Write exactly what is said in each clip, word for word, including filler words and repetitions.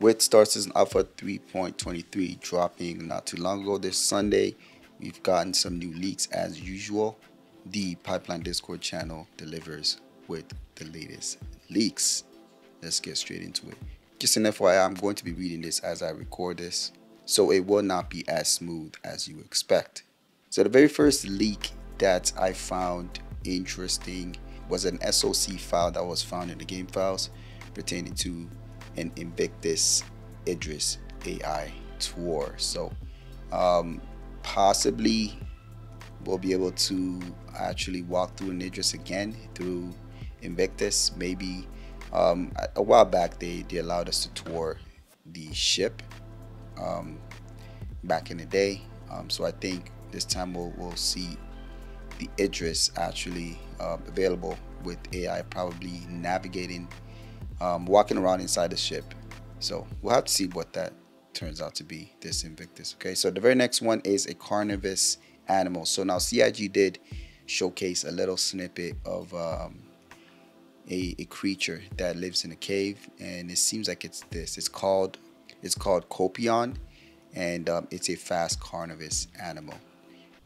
with Star Citizen Alpha three point twenty-three dropping not too long ago this Sunday. We've gotten some new leaks as usual. The Pipeline Discord channel delivers with the latest leaks. Let's get straight into it. Just an F Y I, I'm going to be reading this as I record this, so it will not be as smooth as you expect. So the very first leak that I found interesting was an S O C file that was found in the game files pertaining to an Invictus Idris A I tour. So um, possibly we'll be able to actually walk through an Idris again through Invictus. Maybe um, a while back they, they allowed us to tour the ship um, back in the day. Um, so I think this time we'll, we'll see the Idris actually uh, available with A I probably navigating, um, walking around inside the ship. So we'll have to see what that turns out to be, this Invictus. Okay, so the very next one is a carnivorous animal. So now C I G did showcase a little snippet of um, a, a creature that lives in a cave, and it seems like it's this. It's called it's called Kopion, and um, it's a fast carnivorous animal.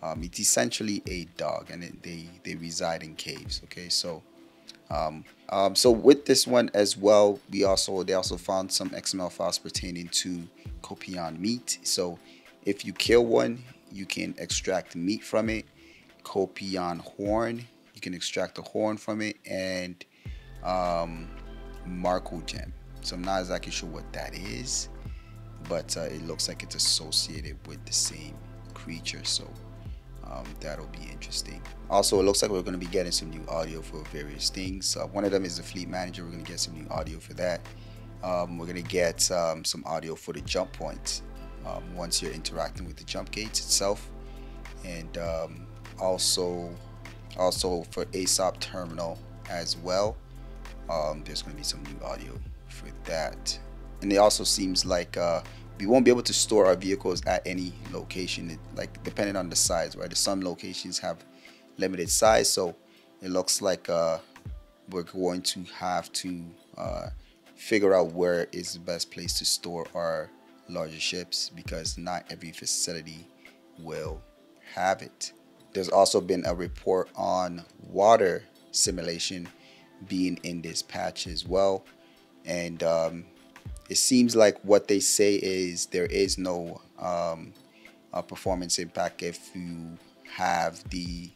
Um, it's essentially a dog, and it, they they reside in caves. Okay, so um, um, so with this one as well, we also they also found some X M L files pertaining to Kopion meat. So if you kill one, you can extract meat from it. Kopion horn, you can extract the horn from it, and um, Marco gem. So I'm not exactly sure what that is, but uh, it looks like it's associated with the same creature. So Um, that'll be interesting. Also, it looks like we're going to be getting some new audio for various things. Uh, one of them is the fleet manager. We're going to get some new audio for that. Um, we're going to get um, some audio for the jump points um, once you're interacting with the jump gates itself, and um, also also for ASOP terminal as well. Um, there's going to be some new audio for that, and it also seems like uh, we won't be able to store our vehicles at any location, it, like depending on the size, right? Some locations have limited size, so it looks like uh, we're going to have to uh, figure out where is the best place to store our larger ships, because not every facility will have it. There's also been a report on water simulation being in this patch as well, and um, it seems like what they say is there is no um, uh, performance impact if you have the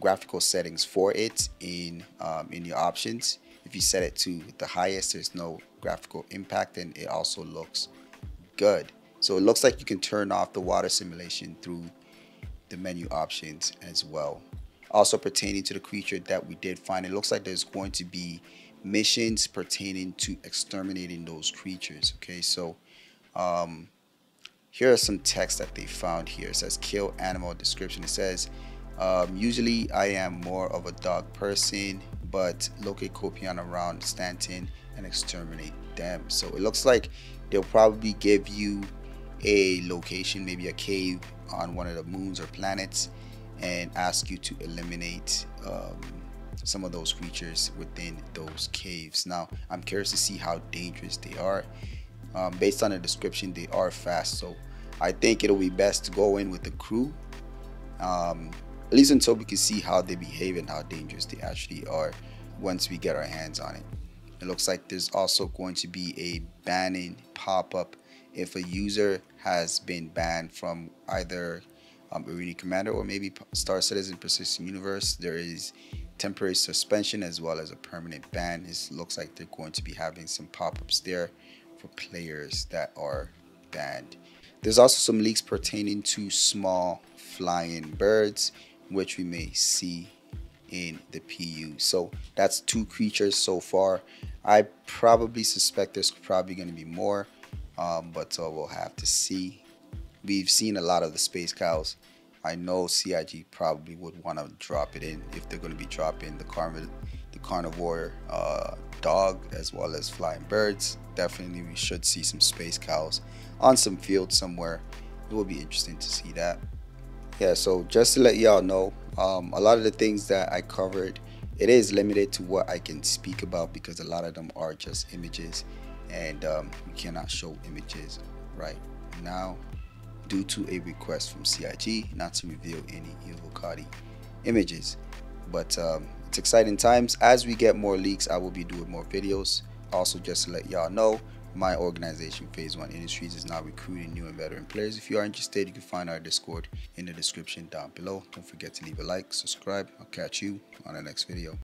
graphical settings for it in um, in your options. If you set it to the highest, there's no graphical impact, and it also looks good. So it looks like you can turn off the water simulation through the menu options as well. Also pertaining to the creature that we did find, it looks like there's going to be missions pertaining to exterminating those creatures. Okay, so um, here are some text that they found here. It says kill animal description. It says um, usually I am more of a dog person, but locate Kopion around Stanton and exterminate them. So it looks like they'll probably give you a location, maybe a cave on one of the moons or planets, and ask you to eliminate um, some of those creatures within those caves. Now I'm curious to see how dangerous they are. Um, based on the description, they are fast, so I think it'll be best to go in with the crew, um, at least until we can see how they behave and how dangerous they actually are once we get our hands on it. It looks like there's also going to be a banning pop-up if a user has been banned from either um, Arena Commander or maybe Star Citizen Persistent Universe. There is temporary suspension as well as a permanent ban. It looks like they're going to be having some pop-ups there for players that are banned. There's also some leaks pertaining to small flying birds, which we may see in the P U. So that's two creatures so far. I probably suspect there's probably going to be more, um, but uh, we'll have to see. We've seen a lot of the space cows. I know C I G probably would want to drop it in if they're going to be dropping the, carniv the carnivore uh, dog as well as flying birds. Definitely we should see some space cows on some field somewhere. It will be interesting to see that. Yeah, so just to let y'all know, um, a lot of the things that I covered, it is limited to what I can speak about because a lot of them are just images. and um, we cannot show images right now due to a request from C I G not to reveal any Evocati images. But um, it's exciting times. As we get more leaks, I will be doing more videos. Also, just to let y'all know, my organization Phase One Industries is now recruiting new and veteran players. If you are interested, you can find our Discord in the description down below. Don't forget to leave a like, subscribe. I'll catch you on the next video.